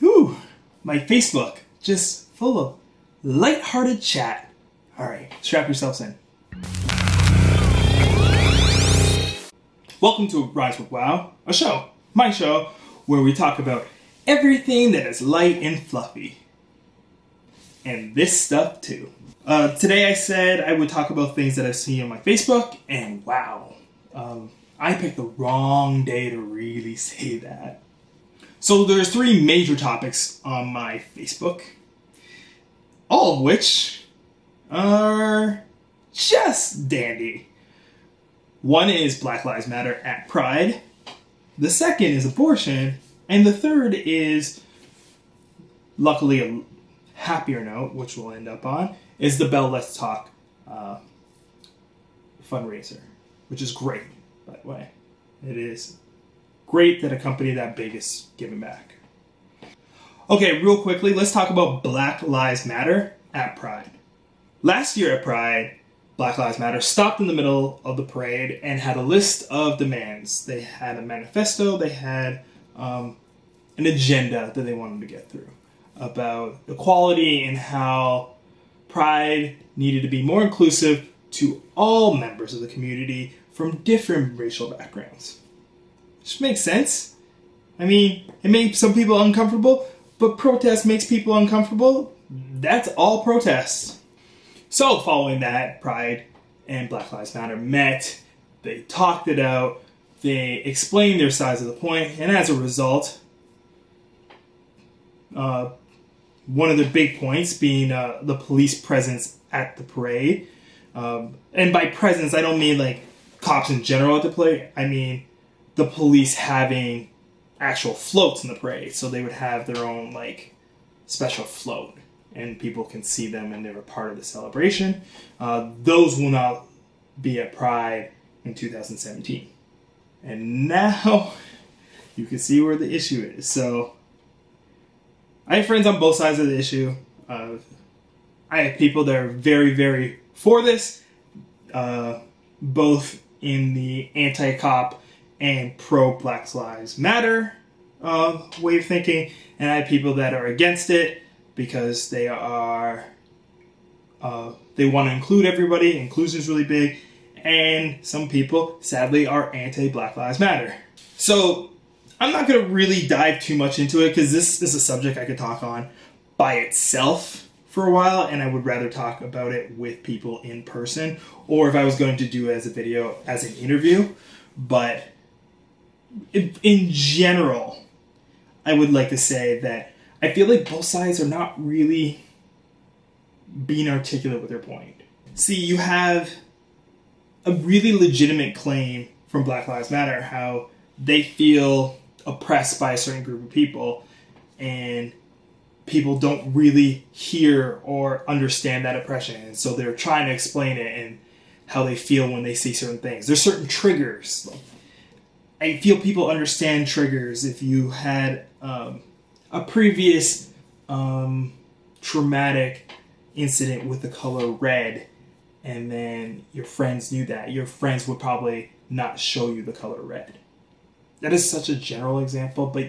Whew, my Facebook, just full of lighthearted chat. All right, strap yourselves in. Welcome to Rise with Wow, a show, my show, where we talk about everything that is light and fluffy. And this stuff too. Today I said I would talk about things that I see on my Facebook, and wow, I picked the wrong day to really say that. So there's three major topics on my Facebook, all of which are just dandy. One is Black Lives Matter at Pride, the second is abortion, and the third is, luckily a happier note, which we'll end up on, is the Bell Let's Talk fundraiser, which is great, by the way. It is great that a company that big is giving back. Okay, real quickly, let's talk about Black Lives Matter at Pride. Last year at Pride, Black Lives Matter stopped in the middle of the parade and had a list of demands. They had a manifesto, they had an agenda that they wanted to get through about equality and how Pride needed to be more inclusive to all members of the community from different racial backgrounds. Which makes sense. I mean, it made some people uncomfortable, but protest makes people uncomfortable. That's all protests. So following that, Pride and Black Lives Matter met, they talked it out, they explained their sides of the point, and as a result, one of the big points being the police presence at the parade. And by presence, I don't mean like cops in general at the parade, I mean the police having actual floats in the parade. So they would have their own like special float, and people can see them and they were part of the celebration. Those will not be at Pride in 2017. And now you can see where the issue is. So I have friends on both sides of the issue. I have people that are very, very for this, both in the anti-cop and pro-Black Lives Matter way of thinking, and I have people that are against it, because they are, they want to include everybody, inclusion is really big, and some people, sadly, are anti-Black Lives Matter. So, I'm not going to really dive too much into it, because this is a subject I could talk on by itself for a while, and I would rather talk about it with people in person, or if I was going to do it as a video, as an interview, but in general, I would like to say that I feel like both sides are not really being articulate with their point. See, you have a really legitimate claim from Black Lives Matter, how they feel oppressed by a certain group of people, and people don't really hear or understand that oppression. And so they're trying to explain it and how they feel when they see certain things. There's certain triggers. I feel people understand triggers. If you had a previous traumatic incident with the color red, and then your friends knew that, your friends would probably not show you the color red. That is such a general example, but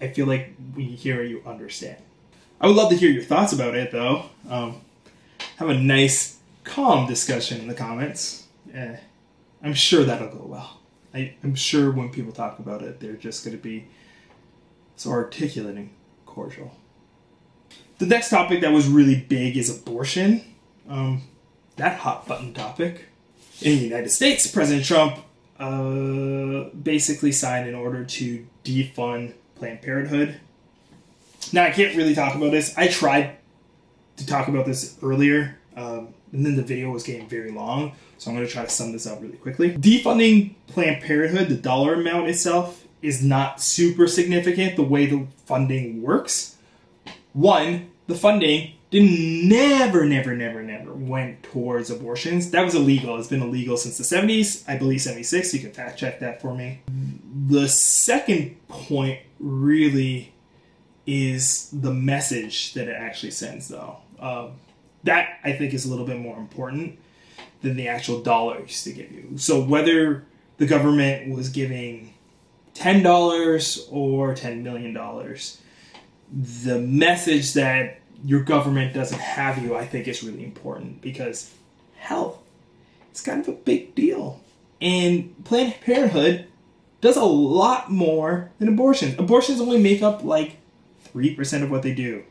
I feel like when you hear it, you understand. I would love to hear your thoughts about it, though. Have a nice, calm discussion in the comments. I'm sure that'll go well. I'm sure when people talk about it, they're just going to be so articulate and cordial. The next topic that was really big is abortion. That hot button topic. In the United States, President Trump basically signed an order to defund Planned Parenthood. Now, I can't really talk about this. I tried to talk about this earlier, and then the video was getting very long, so I'm going to try to sum this up really quickly. Defunding Planned Parenthood, the dollar amount itself, is not super significant the way the funding works. One, the funding didn't never went towards abortions. That was illegal. It's been illegal since the 70s, I believe 76. You can fact check that for me. The second point really is the message that it actually sends, though. That I think is a little bit more important than the actual dollars to give you. So whether the government was giving $10 or $10 million. the message that your government doesn't have you, I think, is really important, because health is kind of a big deal. And Planned Parenthood does a lot more than abortions. Abortions only make up like 3% of what they do.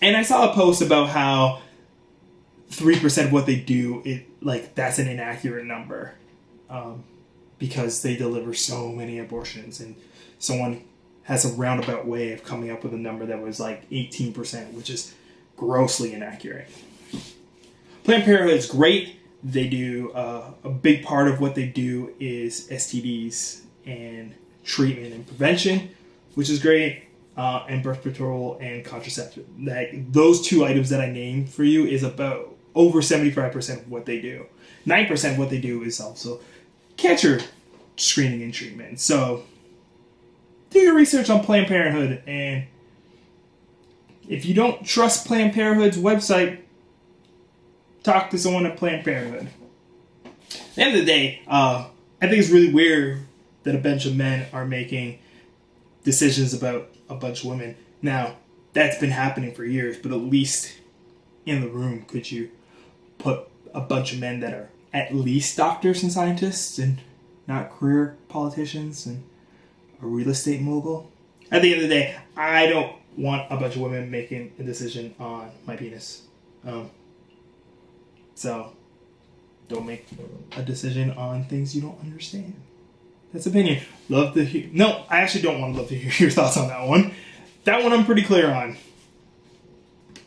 And I saw a post about how 3% of what they do, that's an inaccurate number, because they deliver so many abortions, and someone has a roundabout way of coming up with a number that was like 18%, which is grossly inaccurate. Planned Parenthood is great. They do, a big part of what they do is STDs and treatment and prevention, which is great. And birth control and contraception. Like, those two items that I named for you is about over 75% of what they do. 9% of what they do is also cancer screening and treatment. So do your research on Planned Parenthood, and if you don't trust Planned Parenthood's website, talk to someone at Planned Parenthood. At the end of the day, I think it's really weird that a bunch of men are making decisions about a bunch of women. Now, that's been happening for years, but at least in the room could you put a bunch of men that are at least doctors and scientists and not career politicians and a real estate mogul? At the end of the day, I don't want a bunch of women making a decision on my penis. So don't make a decision on things you don't understand. That's opinion. Love to hear. No, I actually don't want to love to hear your thoughts on that one. That one I'm pretty clear on.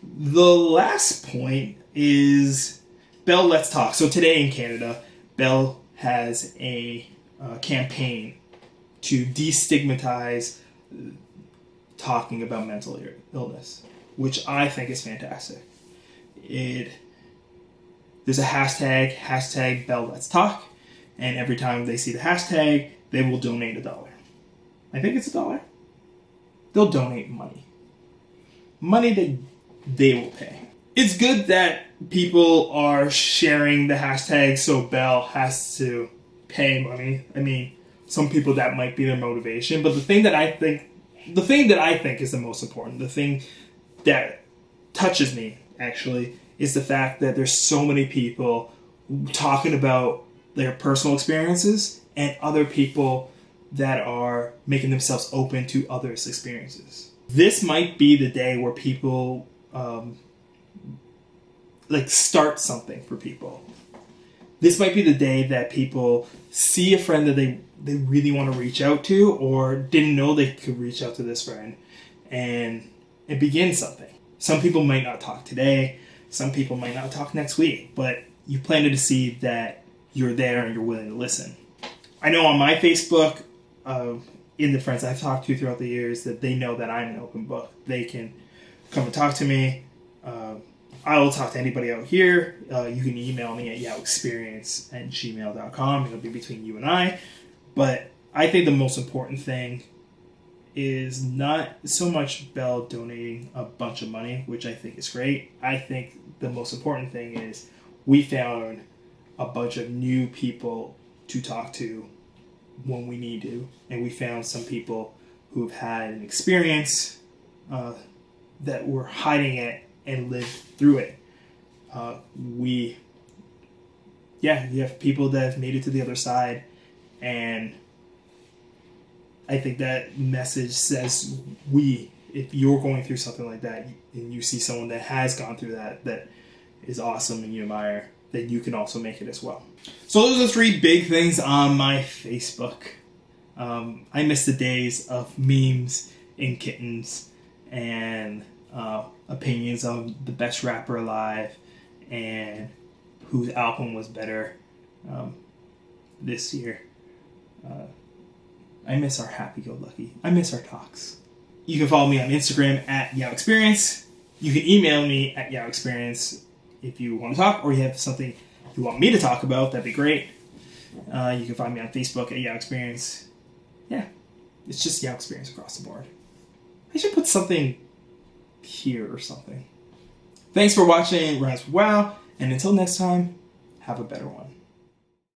The last point is Bell Let's Talk. So today in Canada, Bell has a campaign to destigmatize talking about mental illness, which I think is fantastic. There's a hashtag Bell Let's Talk. And every time they see the hashtag, they will donate $1. I think it's $1. They'll donate money. Money that they will pay. It's good that people are sharing the hashtag, so Bell has to pay money. I mean, some people, that might be their motivation. But the thing that I think is the most important, the thing that touches me, actually, is the fact that there's so many people talking about their personal experiences, and other people that are making themselves open to others' experiences. This might be the day where people start something for people. This might be the day that people see a friend that they really want to reach out to, or didn't know they could reach out to this friend, and begin something. Some people might not talk today, some people might not talk next week, but you planted a seed that you're there and you're willing to listen. I know on my Facebook, in the friends I've talked to throughout the years, that they know that I'm an open book. They can come and talk to me. I will talk to anybody out here. You can email me at yaoexperience@gmail.com. It'll be between you and I. But I think the most important thing is not so much Bell donating a bunch of money, which I think is great. I think the most important thing is we found a bunch of new people to talk to when we need to. And we found some people who've had an experience that were hiding it and lived through it. You have people that have made it to the other side. And I think that message says, if you're going through something like that and you see someone that has gone through that is awesome and you admire, then you can also make it as well. So those are 3 big things on my Facebook. I miss the days of memes and kittens and opinions on the best rapper alive and whose album was better this year. I miss our happy-go-lucky. I miss our talks. You can follow me on Instagram at Yao Experience. You can email me at yaoexperience.com. If you want to talk or you have something you want me to talk about, that'd be great. You can find me on Facebook at Yao Experience. Yeah, it's just Yao Experience across the board. I should put something here or something. Thanks for watching Rise with Wow, and until next time, have a better one.